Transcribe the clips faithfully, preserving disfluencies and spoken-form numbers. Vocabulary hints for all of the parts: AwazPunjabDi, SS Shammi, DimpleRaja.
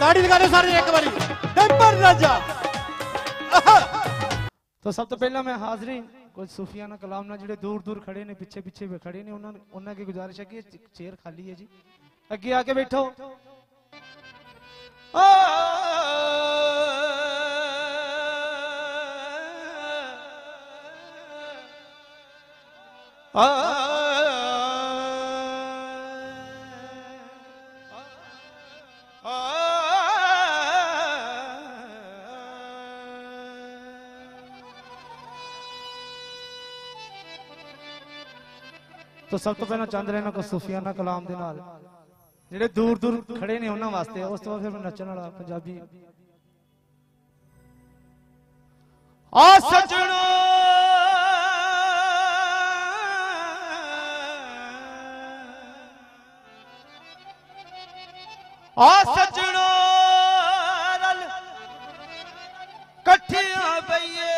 ताड़ी लगा दो सारे एक बारी। डिंपल राजा। तो सब तो पहला मैं हाजरी कुछ सूफियाना कलाम ना जिहड़े दूर दूर खड़े ने पिछे पिछे खड़े ने उन्होंने उन्होंने की गुजारिश है कि चेयर खाली है जी अगे आके बैठो। आ, आ, आ, तो सब तो पहला चंद रहना को सूफियाना कलाम दे नाल जिहड़े दूर दूर खड़े ने उन्हां वास्ते उस तो फिर नचण वाला पंजाबी आ सजणो आ सजणो रल कठियां बईए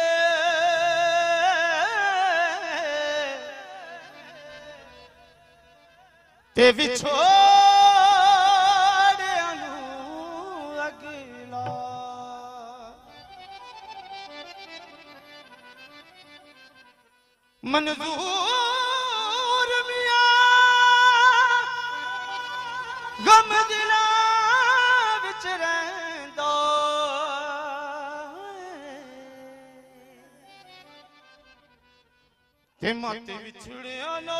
ते विछोड़िया नूं अग ला मंजूर मियां गम दिला विच रहिंदा ते मत विछड़िया ना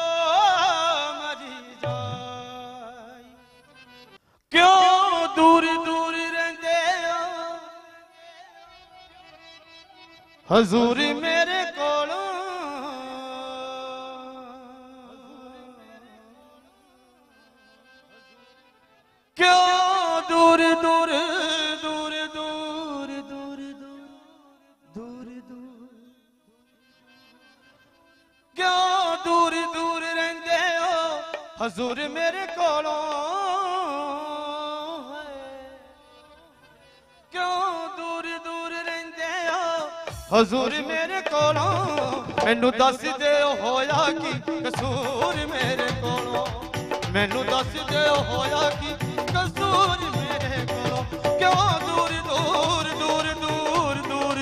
हजूर मेरे कोलों क्यों दूर दूर दूर दूर दूर दूर दूर दूर क्यों दूर दूर रहंदे हो हजूर मेरे कोलों हजूर मेरे कोलों मैनू दस दे होया की कसूर मेरे कोलों मैनू दस दे होया की कसूर मेरे कोलों क्यों दूर दूर दूर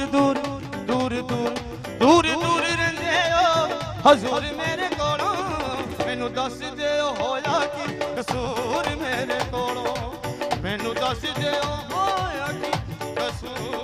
दूर दूर दूर दूर दूर दूर दूर रहंदे हो हजूर मेरे कोलों मैनू दस दे होया की कसूर मेरे कोलों मैनू दस दे होया की कसूर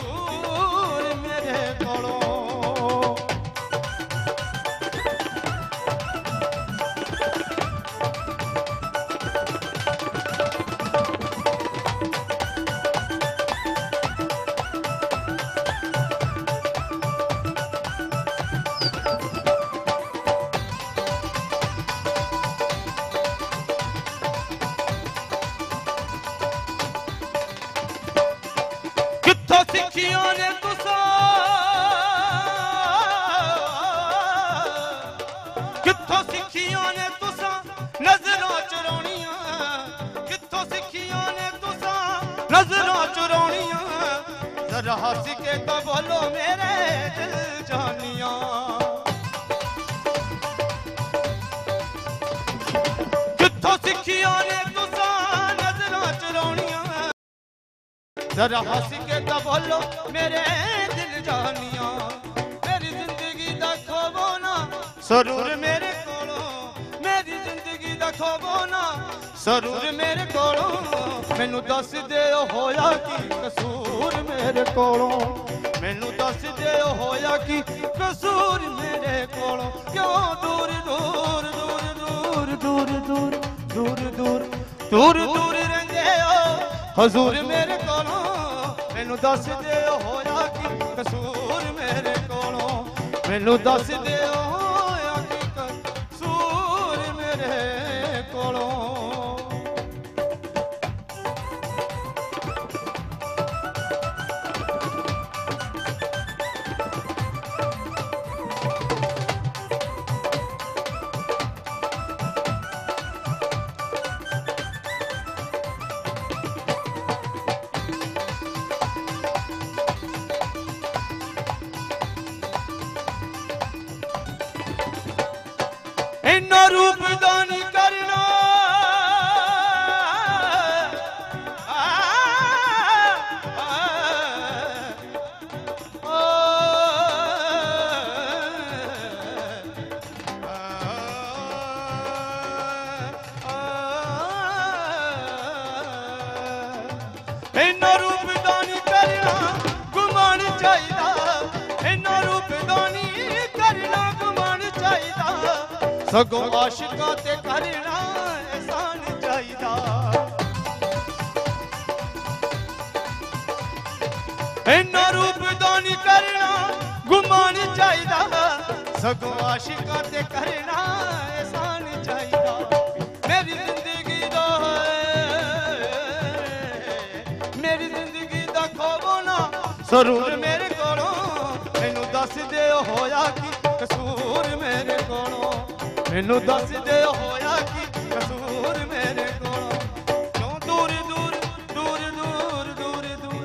हंस के तो बोलो मेरे दिल जानिया कित्थों सीखिया ने तुसा नजरां चुराउणिया जरा हंस के तो बोलो मेरे दिल जानिया मेरी जिंदगी दा खोवो ना सरूर मेरे कोलों मेरी जिंदगी दा खोवो ना सरूर मेरे कोलों मैनू दस दे होया की कसूर मेरे कोलों मैनू दस दे होया की कसूर मेरे कोलों क्यों दूर दूर दूर दूर दूर दूर दूर दूर दूर दूर रहंदे हो हजूर मेरे कोलों मैनू दस दे होया की कसूर मेरे कोलों मैनू दस दे होया की कसूर मेरे कोलों सगो आशिका ते करना एहसान चाहिदा इन्ना रूप दानी करना गुमान चाहिदा सगो आशिका ते करना एहसान चाहिदा मेरी जिंदगी दा मेरी जिंदगी दा खोवो ना जरूर मेरे कोलों मैनू दस दे होया की कसूर मेरे कोलों मैनू दस दे होया कि कसूर मेरे कोलों क्यों दूर दूर दूर दूर दूर दूर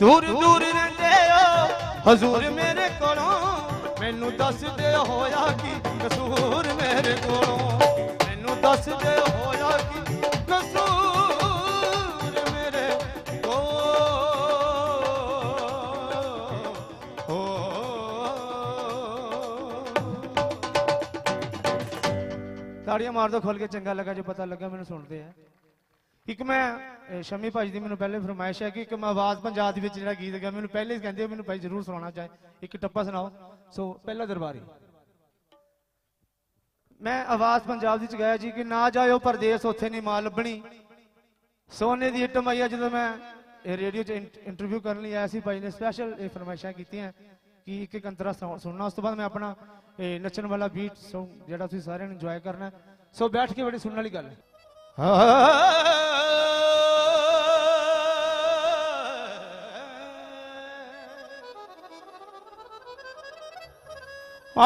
दूर दूर दूर रहंदे हो हजूर मेरे कोलों मैनू दस दे होया कि कसूर मेरे कोलों मैनू दस दे होया कि कसूर मेरे कोलों। ताड़ियां मार दो खोल के, चंगा लगा जो पता लगा मैंने सुनते हैं। एक मैं शमी भाजी की मैंने पहले फरमाइश है कि एक मैं आवाज़ पंजाब में जो गीत गया मैंने पहले ही कहते मैंने भाई जरूर सुना चाहे एक टप्पा सुनाओ। सो पहला दरबारी मैं आवाज़ पंजाब की गाया जी कि ना जाओ परदेस उत्थे नहीं मां लभनी सोने की हिट मई है। जो मैं रेडियो इंटरव्यू करने आया सी भाई ने स्पैशल ये फरमाइशा की कि एक एक अंतरा सुनना उस तो बाद मैं अपना नचन वाला बीट सॉन्ग जरा सारे इंजॉय करना। सो बैठ के बड़ी सुनने वाली गल है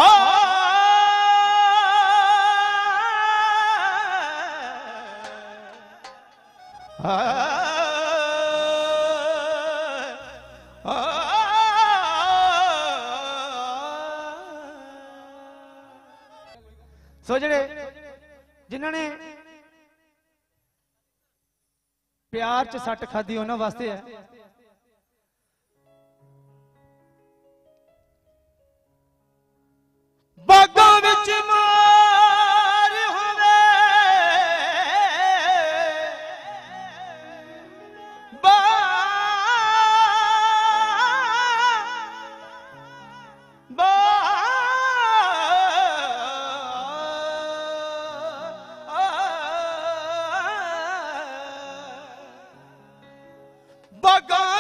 सो जिहड़े जिन्होंने प्यार च सट खाधी उन्होंने वास्ते है। बागों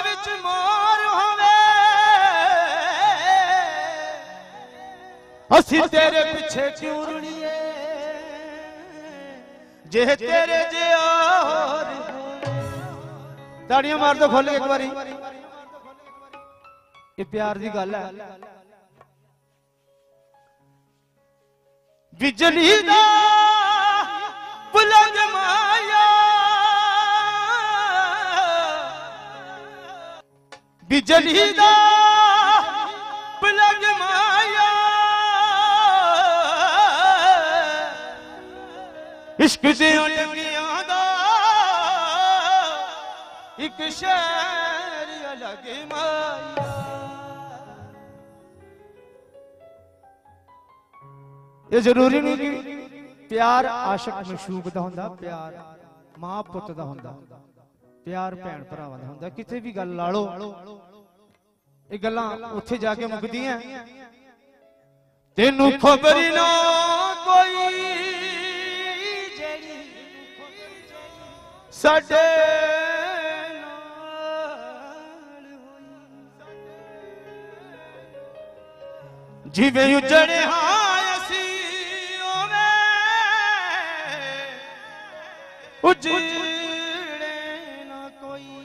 विच मार होवे बा असी तेरे पीछे क्यों रुड़िए जे तेरे जे और ताड़ियां मार दो खोल के एक बारी। ये प्यार दी गल है बिजली दा बुलंद माया बिजली दा बुलंद माया इश्क से अलगियां दा इक शहर अलग माया ये जरूरी नहीं कि प्यार आशिक मशूक दा हुंदा प्यार मां पुत दा हुंदा प्यार भैन भरावां दा हुंदा किथे भी गल ला लो ये गल्लां उत्थे जाके मुकदियां तैनू खबर ना कोई साडे नाल होई जिवें उजड़े हां असी ओवें उजड़े ना कोई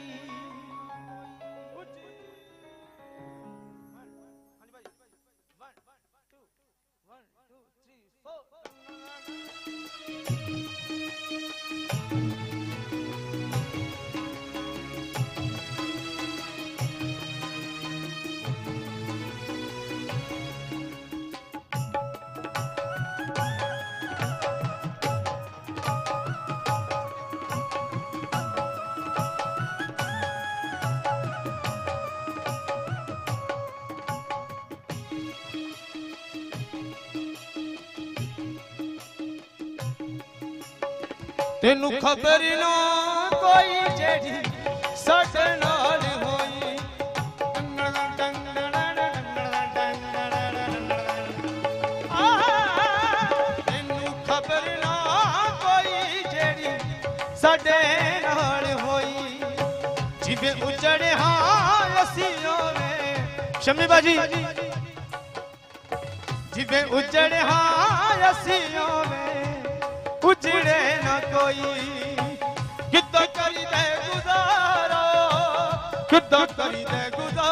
तेनू खबर ना कोई जेड़ी साडे नाल होई आ में उचड़े हासियों में शम्मी बाजी जिबे उचड़े हासियों में उजड़े न कोई कितना कर दे गुजारा कितना कर दे गुजारा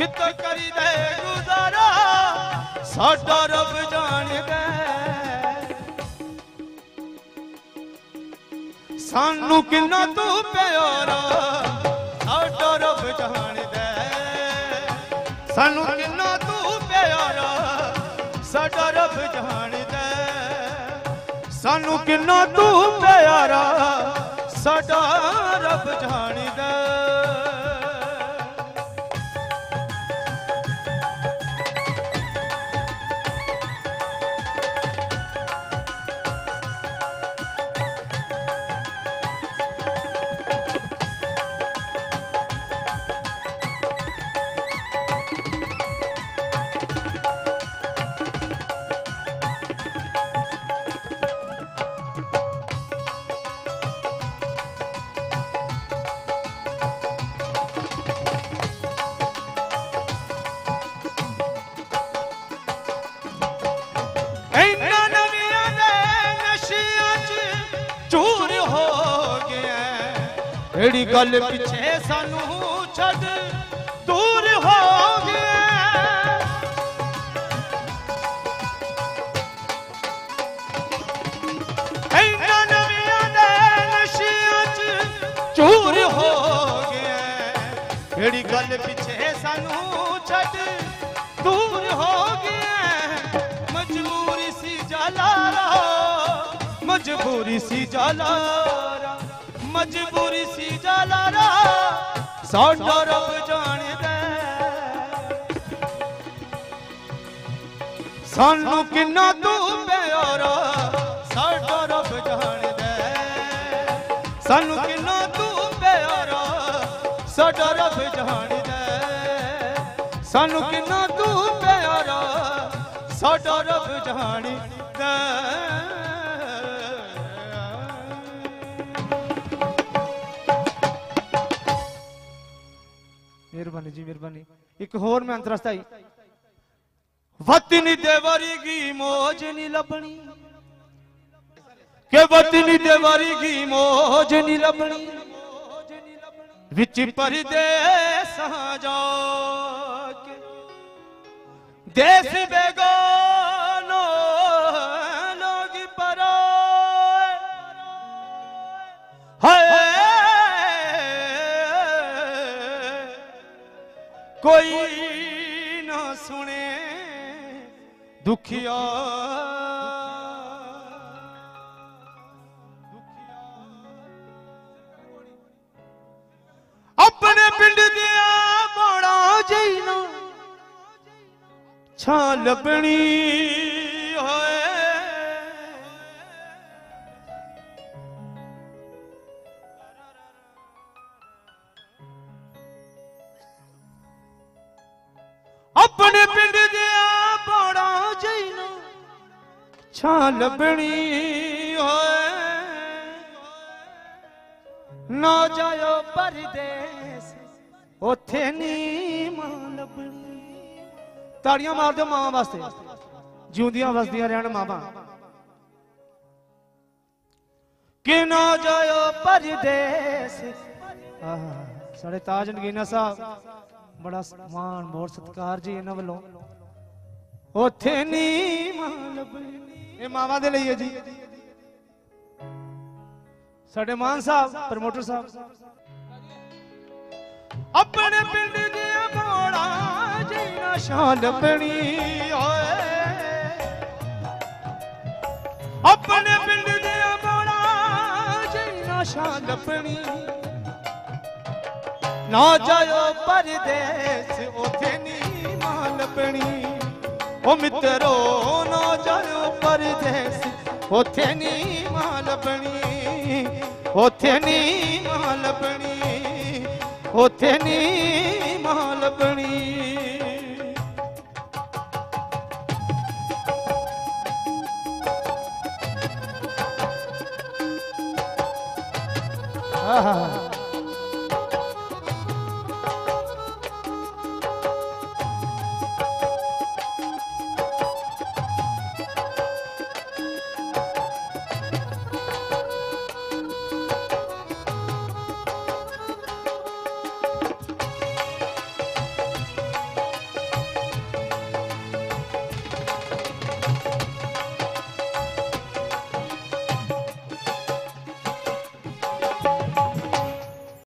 कितना कर दे गुजारा साडा रब जानदा सानू किन्ना तू प्यारा साडा रब जानदा सानू किन्ना तू प्यारा साडा रब जानदा सानू किन्ना तू प्यारा साडा रब जानदा एड़ी गल पिछे सानू छड़ दूर हो गया इन्ना नविया दे नशिया च चूर हो गया एड़ी गल पिछे सानू छड़ दूर हो गया मजबूरी सी जाला मजबूरी सी जाला मजबूरी सी जाला रा साडा रब जानदा सानू किन्ना तू प्यारा साडा रब जानदा सानू किन्ना तू प्यारा साडा रब जानदा सानू किन्ना तू प्यारा साडा रब जानदा मेहरबानी जी मेहरबानी। एक होर मैं अंतरस्ताई वतनी देवरी की मौज नहीं लबनी के वतनी देवरी की मौज नहीं लबनी विच परदेस जाके देश बेगानो लोग पराए हाय कोई ना सुने दुखिया अपने पिंड दिया बड़ा जीना छाल बनी अपने पिंड दिया बड़ा जीना छाल बनी ना जाओ परदेस ओथे नी मां लबनी ताड़ियां मार दो मां वास्ते जिउंदियां वसदियां रहण मावां कि ना जाओ परदेस साढ़े ताज नगीना साहब बड़ा मान मोर सत्कार जी इन्होंने वालों ओथे नी मां लबनी ये मावा दे लई है जी साडे मान साहब प्रमोटर साहब अपने पिंड दे बड़ा जीना शाल बनी ओए अपने पिंड दे बड़ा जीना शाल बनी ना जाओ परदेस ओथे नी मां लबनी ओ मित्रो ना जाओ परदेस ओथे नी मां लबनी ओथे नी मां लबनी ओथे नी मां लबनी आहा